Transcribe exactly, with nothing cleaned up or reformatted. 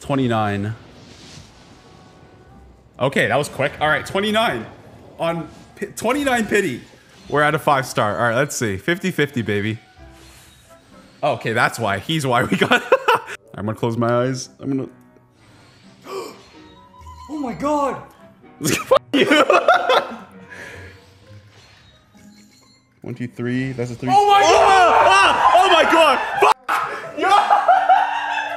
twenty-nine. Okay, that was quick. All right, twenty-nine on twenty-nine pity. We're at a five star. All right, let's see. fifty fifty, baby. Okay, that's why. He's why we got. I'm gonna close my eyes. I'm gonna. Oh my god. Fuck you. One, two, three. That's a three. Oh my god! Oh, oh my god!